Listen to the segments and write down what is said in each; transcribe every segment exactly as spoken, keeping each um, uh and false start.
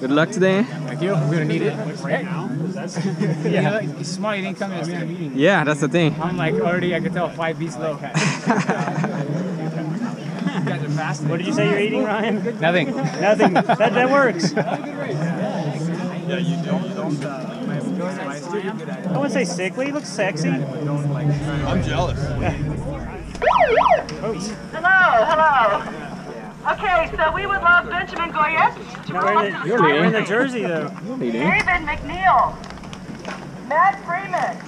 Good luck today. Thank you. We're going to need it right now. Yeah, it's smart you didn't come yesterday. Yeah, that's the thing. I'm like already, I could tell, five beats low. What did you say you're eating, Ryan? Nothing. Nothing. That, that works. That was a good race. Yeah, you don't. You don't uh, I wouldn't say sickly. He looks sexy. I'm jealous. Hello, hello. Okay, so we would love Benjamin Goyette to no, roll up to the You're wearing the jersey, though. David McNeil. Matt Freeman.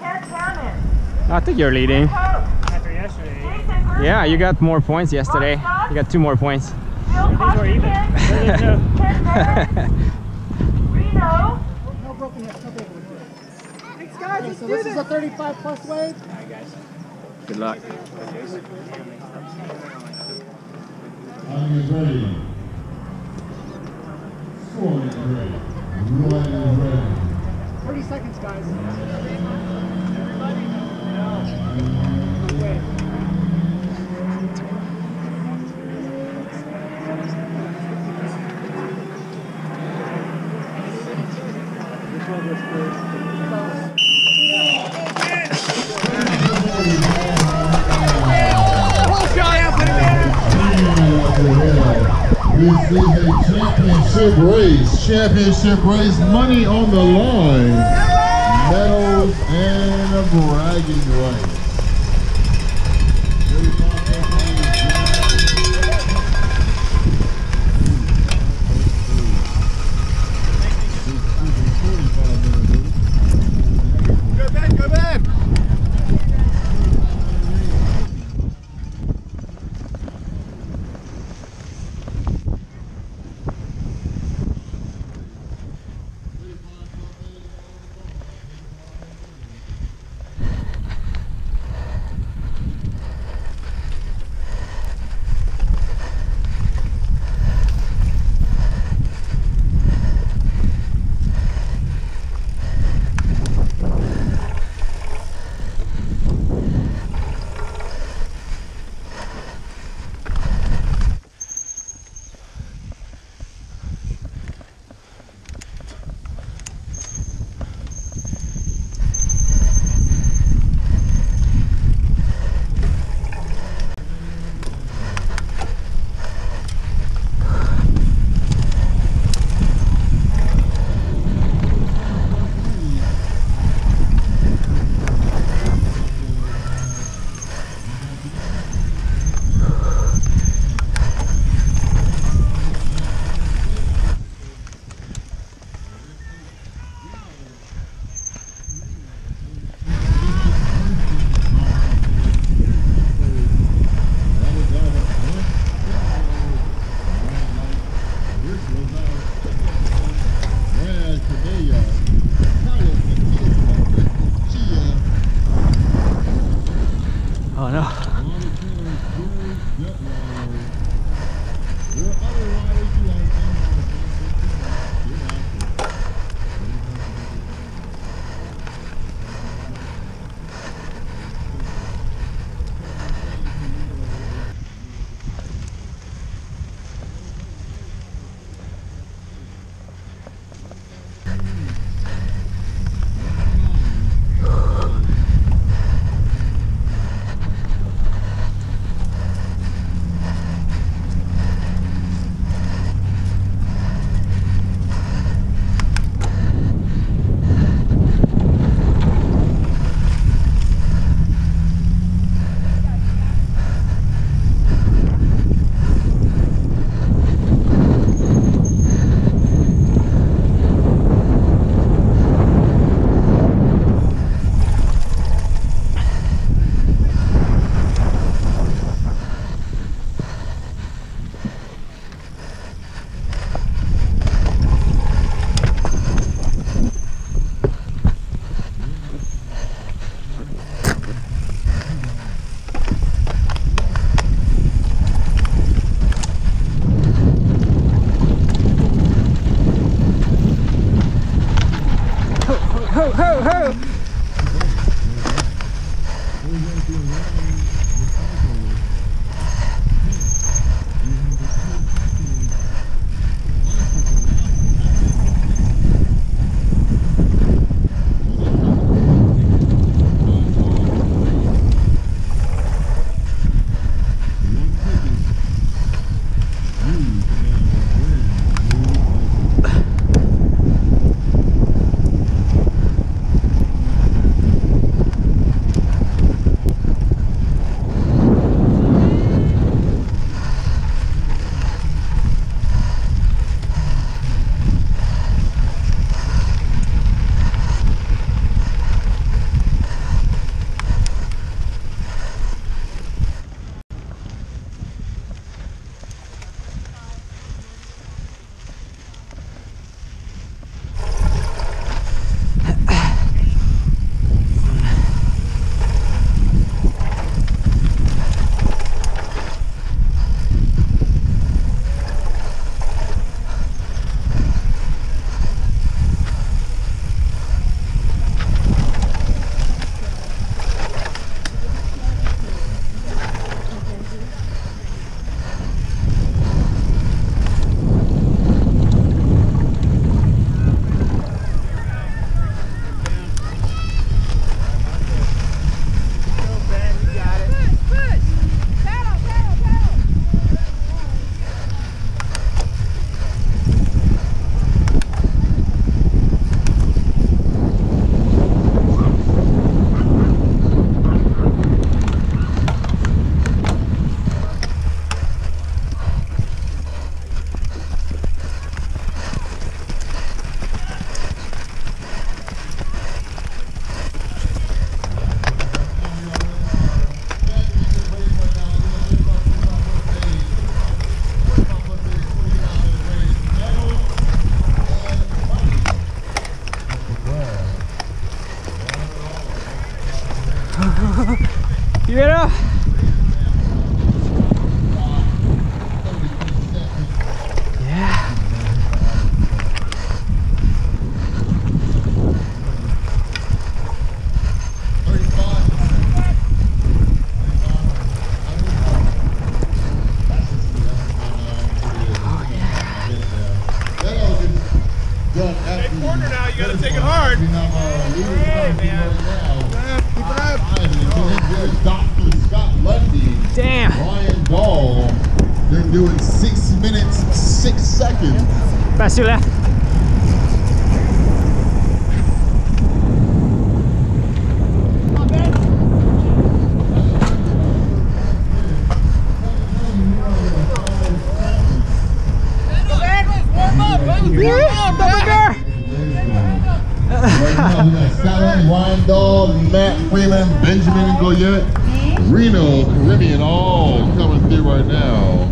Ken Cameron. I think you're leading. After yesterday. Yeah, you got more points yesterday. You got two more points. Bill Cossie. Ken Cameron. Reno. No broken heads. No broken heads. Thanks, guys. Let's do this. This is a thirty-five plus wave. All right, guys. Good luck. I'm ready. Four is ready. One is ready. Thirty seconds, guys. Everybody, this is a championship race. Championship race, money on the line, medals, and a bragging rights. Take corner now, you gotta take it hard. Hey, man. Keep it up. Damn. Ryan Dahl, they're doing six minutes, six seconds. Pass your left. Ryan Dahl, Matt Freeman, Benjamin Goyette, Reno, Caribbean, all coming through right now.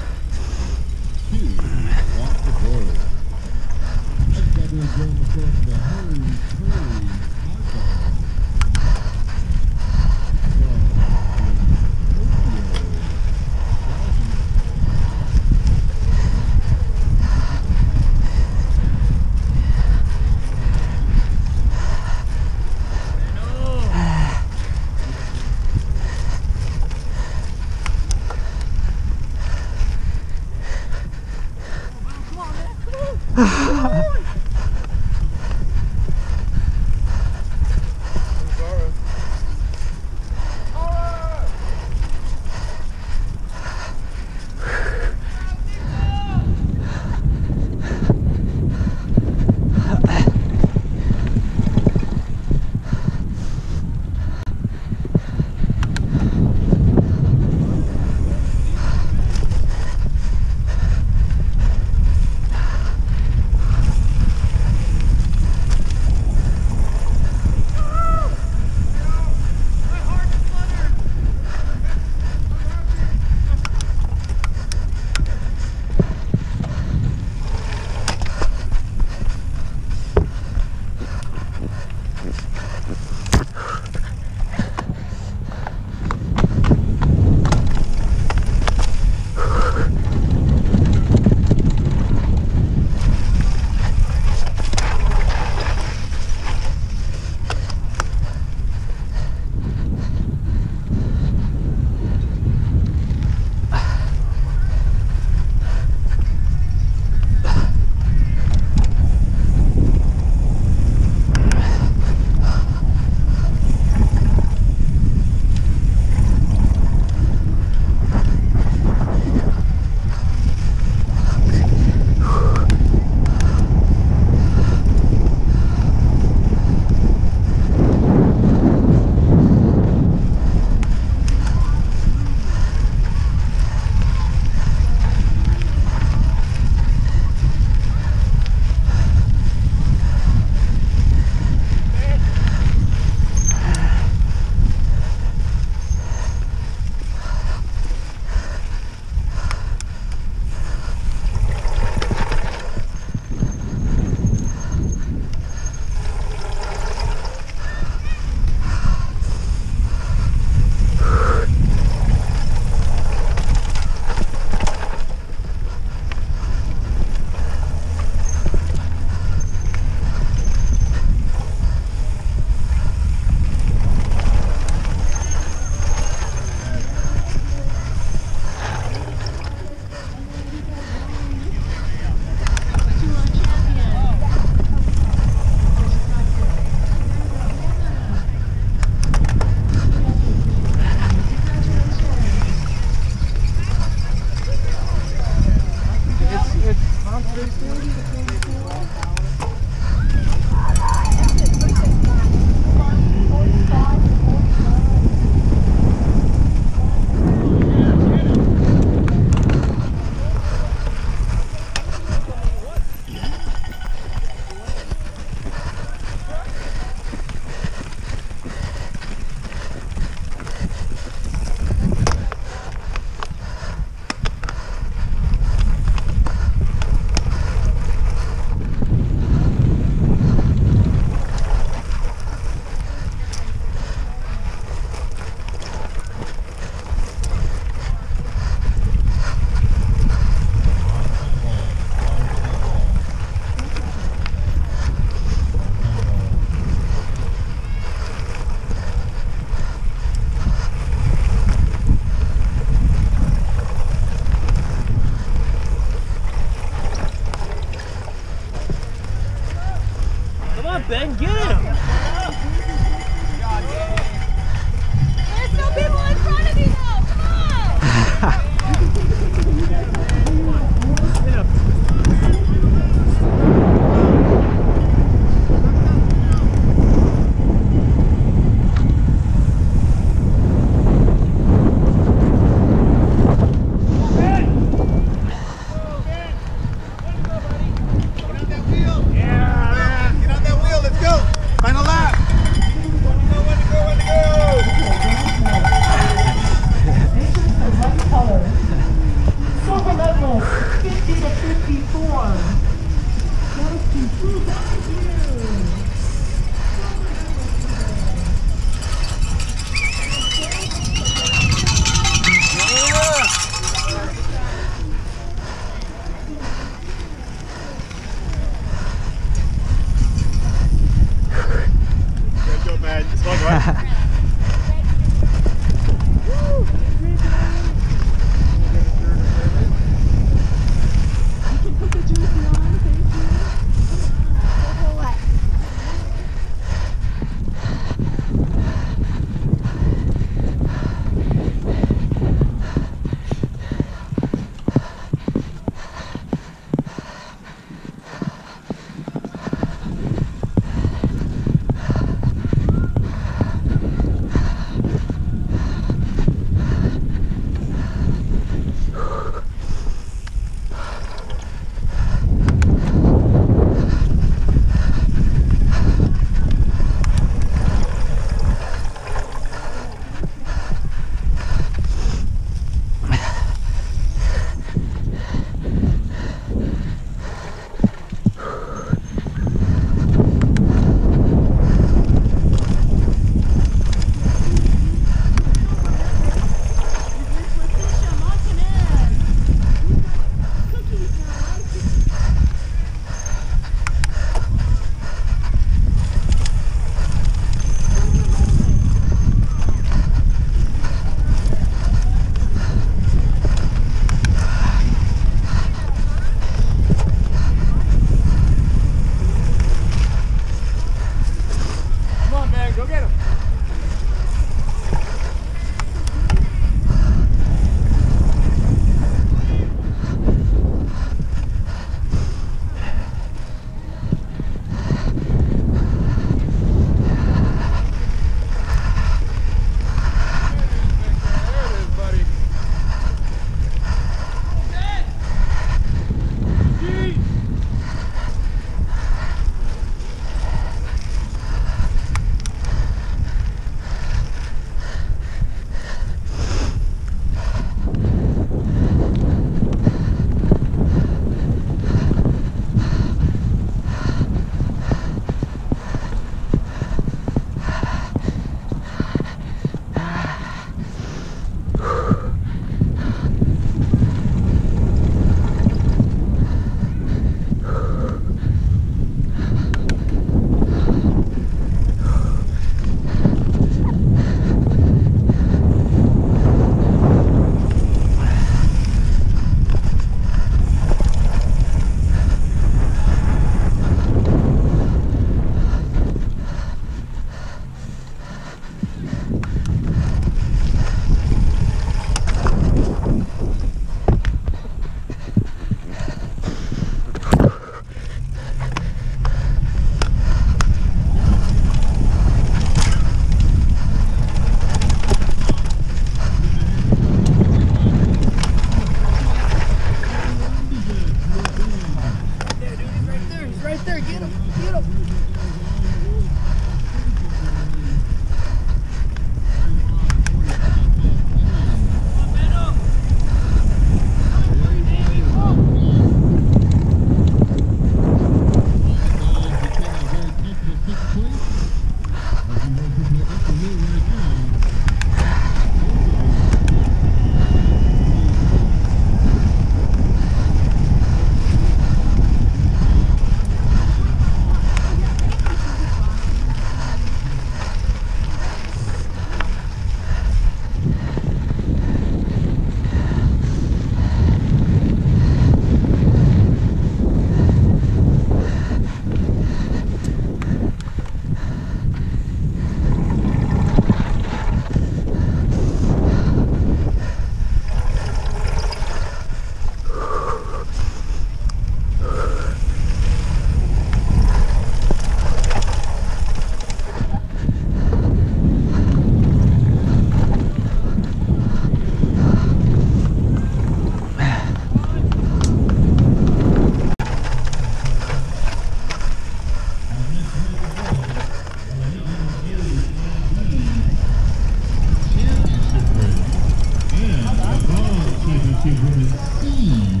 to women's E.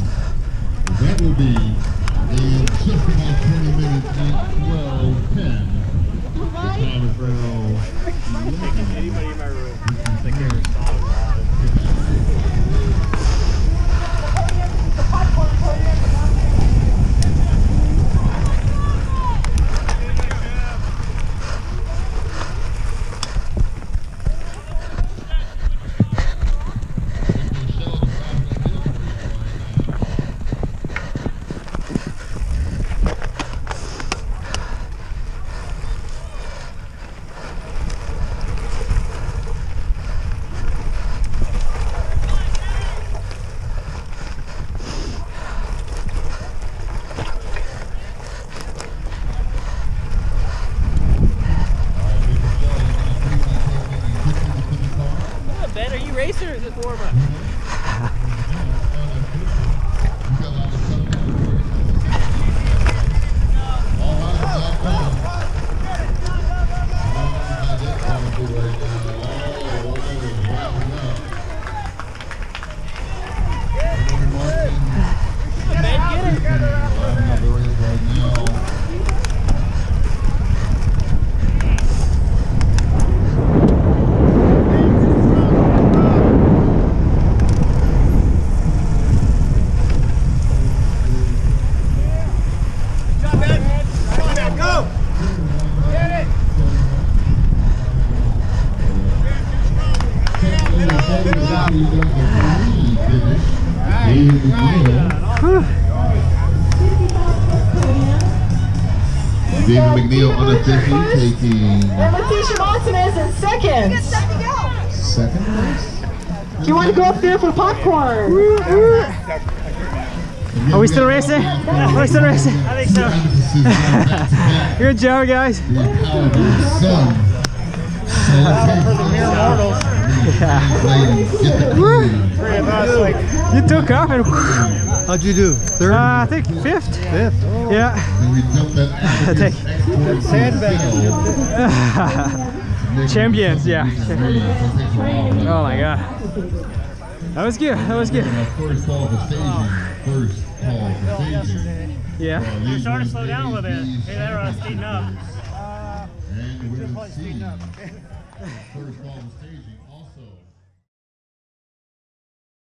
That will be in just about twenty minutes at twelve ten. The time is now anybody in my room. I think they were solid. David McNeil unofficially taking. And Letitia Austin is in second. Second place. Do you want to go up there for popcorn? Are we still racing? Are we still racing? I think so. Good job, guys. Yeah. You took off and. How'd you do? Third? Uh, I think fifth. Fifth. Oh. Yeah. I think. Sandbag. Champions, yeah. Oh my god. That was good. That was good. First call of the station. First call of the station. Yeah. You're starting to slow down a little bit. Hey, they're on speeding up. Uh, they're probably speeding up. First call of the station.